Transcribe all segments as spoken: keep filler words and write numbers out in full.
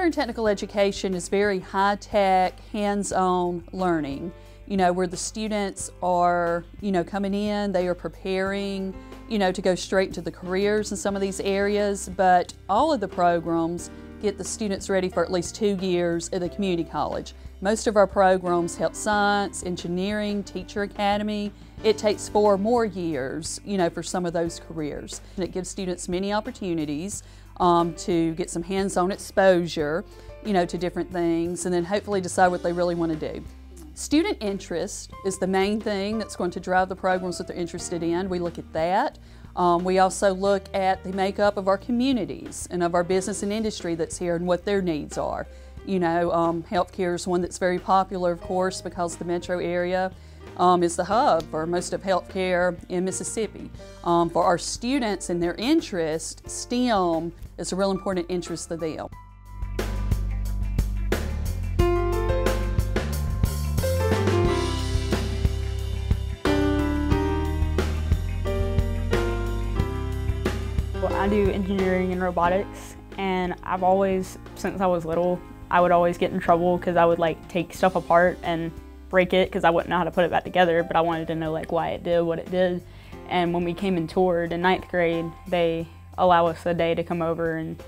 Career and technical education is very high-tech, hands-on learning, you know, where the students are, you know, coming in, they are preparing, you know, to go straight to the careers in some of these areas, but all of the programs get the students ready for at least two years at the community college. Most of our programs, Health Science, Engineering, Teacher Academy, it takes four more years, you know, for some of those careers. And it gives students many opportunities um, to get some hands-on exposure, you know, to different things, and then hopefully decide what they really want to do. Student interest is the main thing that's going to drive the programs that they're interested in. We look at that. Um, we also look at the makeup of our communities and of our business and industry that's here and what their needs are. You know, um, healthcare is one that's very popular, of course, because the metro area um, is the hub for most of healthcare in Mississippi. Um, for our students and their interest, STEM is a real important interest to them. Well, I do engineering and robotics, and I've always, since I was little, I would always get in trouble because I would like take stuff apart and break it because I wouldn't know how to put it back together, but I wanted to know like why it did what it did. And when we came and toured in ninth grade, they allow us a day to come over and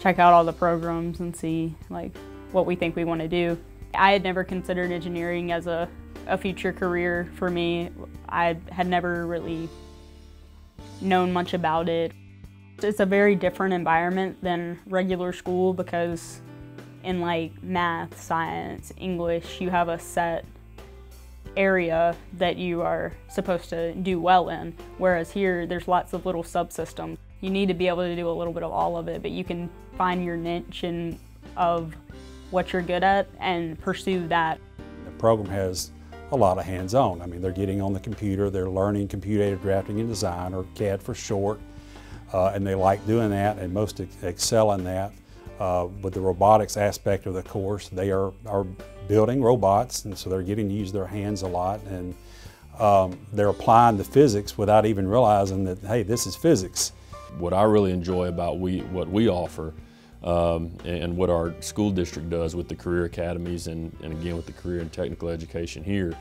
check out all the programs and see like what we think we want to do. I had never considered engineering as a, a future career for me. I had never really known much about it. It's a very different environment than regular school because in like math, science, English, you have a set area that you are supposed to do well in, whereas here there's lots of little subsystems. You need to be able to do a little bit of all of it, but you can find your niche in, of what you're good at and pursue that. The program has a lot of hands-on. I mean, they're getting on the computer, they're learning computer-aided drafting and design, or C A D for short. Uh, and they like doing that, and most ex excel in that. Uh, with the robotics aspect of the course, they are, are building robots, and so they're getting to use their hands a lot, and um, they're applying the physics without even realizing that, hey, this is physics. What I really enjoy about we, what we offer um, and what our school district does with the career academies and, and again with the career and technical education here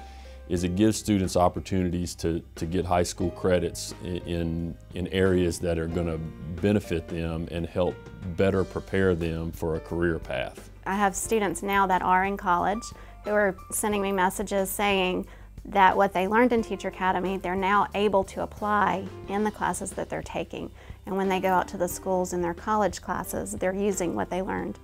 is it gives students opportunities to, to get high school credits in, in areas that are gonna benefit them and help better prepare them for a career path. I have students now that are in college who are sending me messages saying that what they learned in Teacher Academy, they're now able to apply in the classes that they're taking. And when they go out to the schools in their college classes, they're using what they learned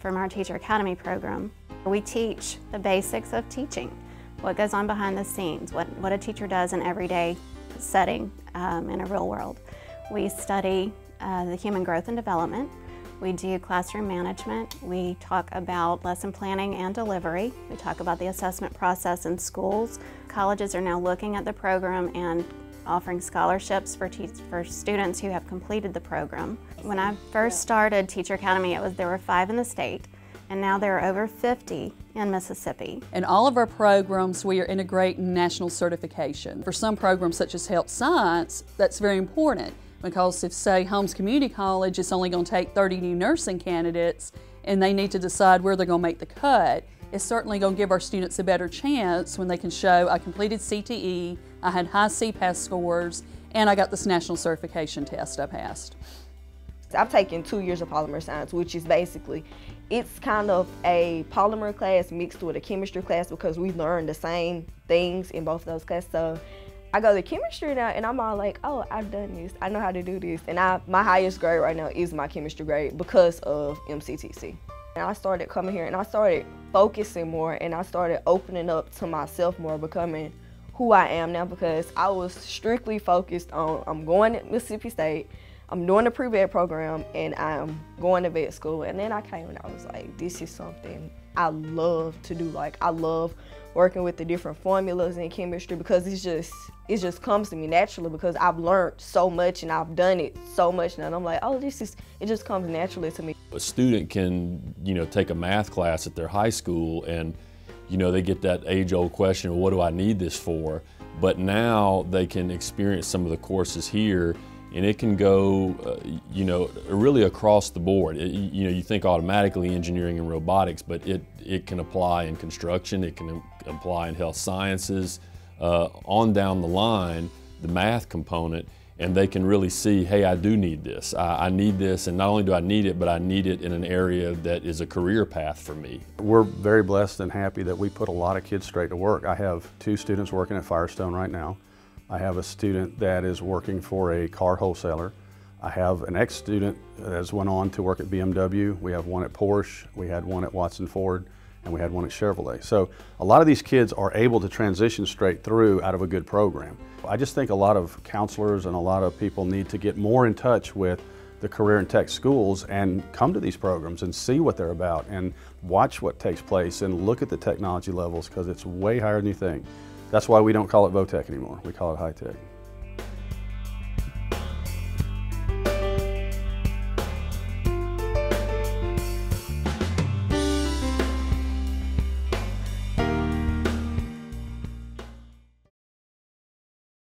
from our Teacher Academy program. We teach the basics of teaching. What goes on behind the scenes, what, what a teacher does in everyday setting um, in a real world. We study uh, the human growth and development. We do classroom management. We talk about lesson planning and delivery. We talk about the assessment process in schools. Colleges are now looking at the program and offering scholarships for, for students who have completed the program. When I first started Teacher Academy, it was, there were five in the state. And now there are over fifty in Mississippi. In all of our programs, we are integrating national certification. For some programs, such as Health Science, that's very important because if, say, Holmes Community College is only going to take thirty new nursing candidates and they need to decide where they're going to make the cut, it's certainly going to give our students a better chance when they can show, I completed C T E, I had high C P A S scores, and I got this national certification test I passed. I've taken two years of Polymer Science, which is basically, it's kind of a polymer class mixed with a chemistry class because we learn the same things in both of those classes. So I go to chemistry now and I'm all like, oh, I've done this, I know how to do this. And I, my highest grade right now is my chemistry grade because of M C T C. And I started coming here and I started focusing more and I started opening up to myself more, becoming who I am now because I was strictly focused on, I'm going to Mississippi State, I'm doing a pre-vet program and I'm going to vet school. And then I came and I was like, this is something I love to do. Like I love working with the different formulas in chemistry because it's just, it just comes to me naturally because I've learned so much and I've done it so much now. And I'm like, oh, this is, it just comes naturally to me. A student can, you know, take a math class at their high school and, you know, they get that age-old question, well, what do I need this for? But now they can experience some of the courses here And it can go, uh, you know, really across the board. It, you know, you think automatically engineering and robotics, but it, it can apply in construction, it can apply in health sciences, uh, on down the line, the math component, and they can really see, hey, I do need this. I, I need this, and not only do I need it, but I need it in an area that is a career path for me. We're very blessed and happy that we put a lot of kids straight to work. I have two students working at Firestone right now. I have a student that is working for a car wholesaler. I have an ex-student that has went on to work at B M W. We have one at Porsche, we had one at Watson Ford, and we had one at Chevrolet. So a lot of these kids are able to transition straight through out of a good program. I just think a lot of counselors and a lot of people need to get more in touch with the career and tech schools and come to these programs and see what they're about and watch what takes place and look at the technology levels, because it's way higher than you think. That's why we don't call it Vo-Tech anymore, we call it high tech.